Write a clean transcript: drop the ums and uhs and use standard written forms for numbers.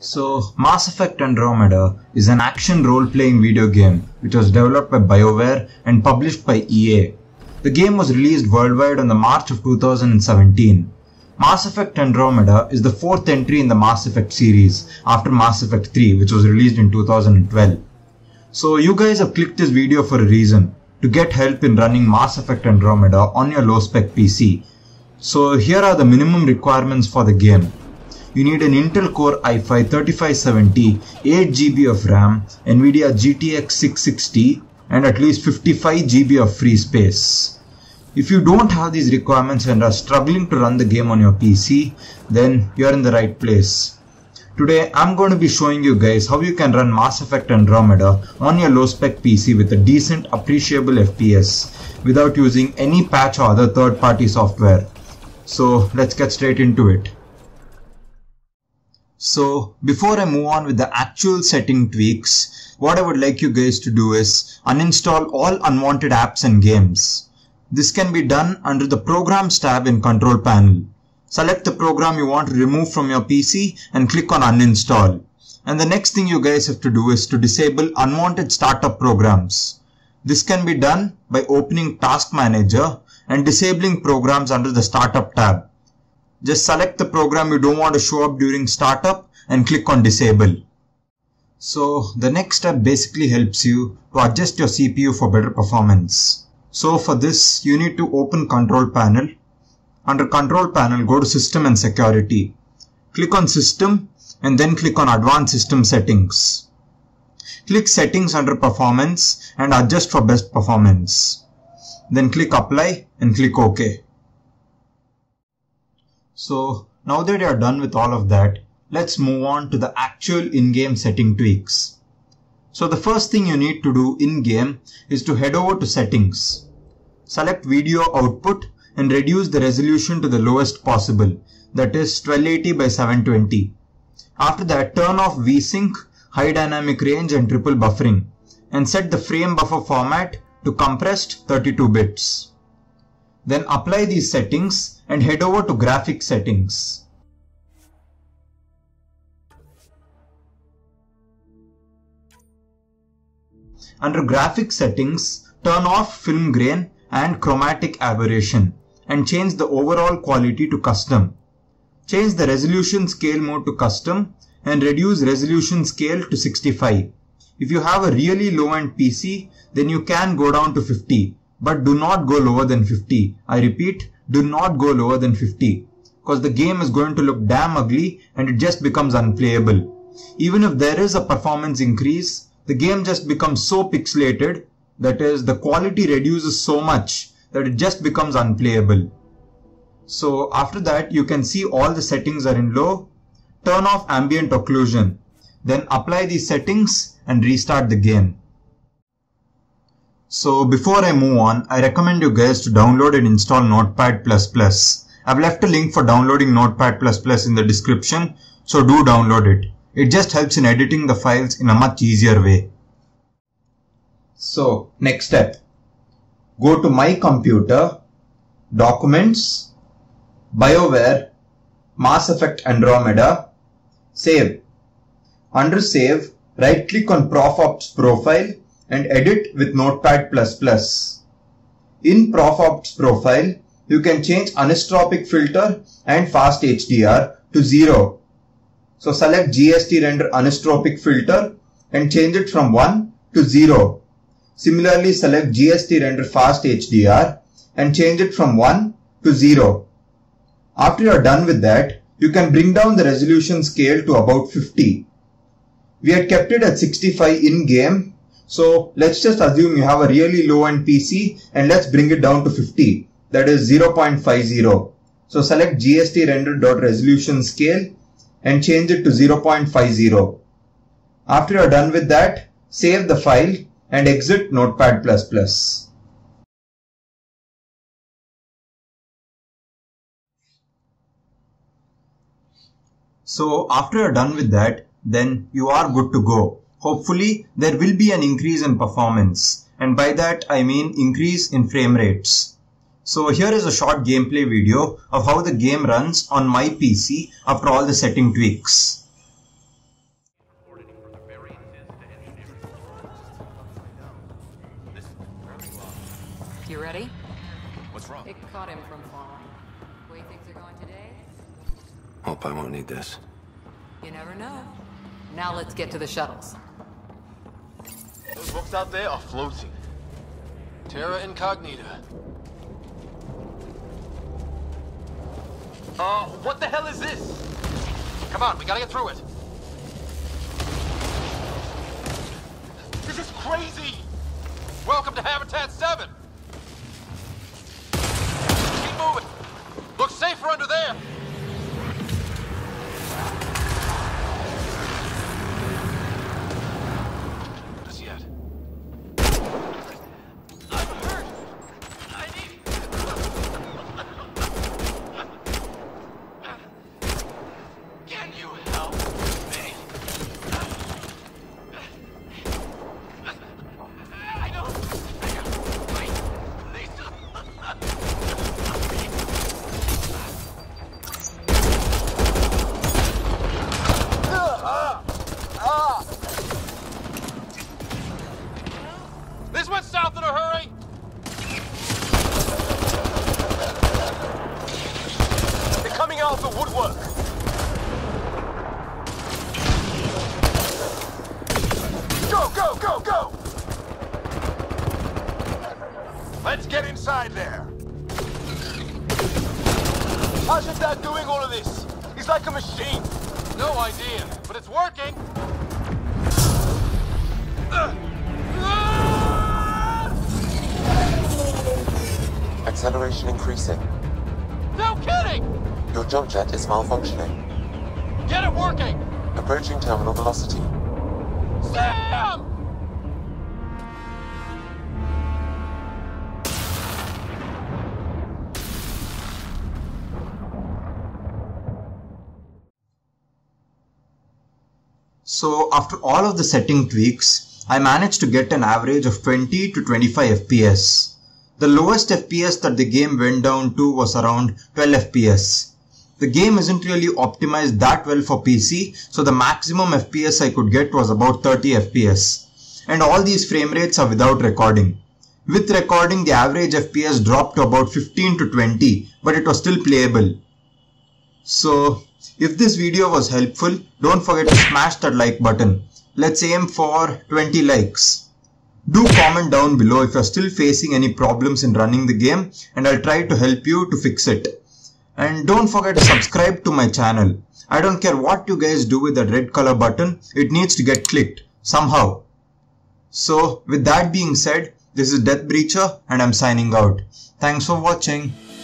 So, Mass Effect Andromeda is an action role-playing video game which was developed by BioWare and published by EA. The game was released worldwide on the March of 2017. Mass Effect Andromeda is the fourth entry in the Mass Effect series after Mass Effect 3, which was released in 2012. So you guys have clicked this video for a reason, to get help in running Mass Effect Andromeda on your low-spec PC. So here are the minimum requirements for the game. You need an Intel Core i5-3570, 8GB of RAM, NVIDIA GTX 660 and at least 55GB of free space. If you don't have these requirements and are struggling to run the game on your PC, then you're in the right place. Today I'm going to be showing you guys how you can run Mass Effect Andromeda on your low-spec PC with a decent appreciable FPS without using any patch or other third-party software. So let's get straight into it. So before I move on with the actual setting tweaks, what I would like you guys to do is uninstall all unwanted apps and games. This can be done under the Programs tab in Control Panel. Select the program you want to remove from your PC and click on Uninstall. And the next thing you guys have to do is to disable unwanted startup programs. This can be done by opening Task Manager and disabling programs under the Startup tab. Just select the program you don't want to show up during startup and click on disable. So the next step basically helps you to adjust your CPU for better performance. So for this you need to open Control Panel. Under Control Panel go to System and Security. Click on System and then click on Advanced System Settings. Click Settings under Performance and adjust for best performance. Then click Apply and click OK. So now that you're done with all of that, let's move on to the actual in-game setting tweaks. So the first thing you need to do in-game is to head over to settings. Select video output and reduce the resolution to the lowest possible, that is 1280 by 720. After that, turn off VSync, high dynamic range and triple buffering and set the frame buffer format to compressed 32 bits. Then apply these settings and head over to graphic settings. Under graphic settings, turn off film grain and chromatic aberration and change the overall quality to custom. Change the resolution scale mode to custom and reduce resolution scale to 65. If you have a really low-end PC, then you can go down to 50. But do not go lower than 50. I repeat, do not go lower than 50. Because the game is going to look damn ugly and it just becomes unplayable. Even if there is a performance increase, the game just becomes so pixelated, that is, the quality reduces so much that it just becomes unplayable. So after that, you can see all the settings are in low. Turn off ambient occlusion. Then apply these settings and restart the game. So before I move on, I recommend you guys to download and install Notepad++. I've left a link for downloading Notepad++ in the description, so do download it. It just helps in editing the files in a much easier way. So next step, go to My Computer, Documents, BioWare, Mass Effect Andromeda, Save. Under Save, right click on ProfOps Profile and edit with Notepad++. In ProfOps profile, you can change anisotropic filter and fast HDR to 0. So select GST render anisotropic filter and change it from 1 to 0. Similarly, select GST render fast HDR and change it from 1 to 0. After you are done with that, you can bring down the resolution scale to about 50. We had kept it at 65 in game. So let's just assume you have a really low-end PC and let's bring it down to 50, that is 0.50. So select GST render.resolution scale and change it to 0.50. After you are done with that, save the file and exit Notepad++. So after you are done with that, then you are good to go. Hopefully, there will be an increase in performance, and by that I mean increase in frame rates. So here is a short gameplay video of how the game runs on my PC after all the setting tweaks. You ready? What's wrong? It caught him from falling. The way things are going today? Hope I won't need this. You never know. Now let's get to the shuttles. Those books out there are floating. Terra Incognita. What the hell is this? Come on, we gotta get through it. This is crazy! Welcome to Habitat 7! Keep moving! Looks safer under there! Let's get inside there. How's your dad doing all of this? He's like a machine. No idea, but it's working. Acceleration increasing. No kidding! Your jump jet is malfunctioning. Get it working! Approaching terminal velocity. Sam! So after all of the setting tweaks, I managed to get an average of 20 to 25 FPS. The lowest FPS that the game went down to was around 12 FPS. The game isn't really optimized that well for PC, so the maximum FPS I could get was about 30 FPS. And all these frame rates are without recording. With recording, the average FPS dropped to about 15 to 20, but it was still playable. So, if this video was helpful, don't forget to smash that like button. Let's aim for 20 likes. Do comment down below if you're still facing any problems in running the game, and I'll try to help you to fix it. And don't forget to subscribe to my channel. I don't care what you guys do with that red color button, it needs to get clicked, somehow. So, with that being said, this is Death Breacher and I'm signing out. Thanks for watching.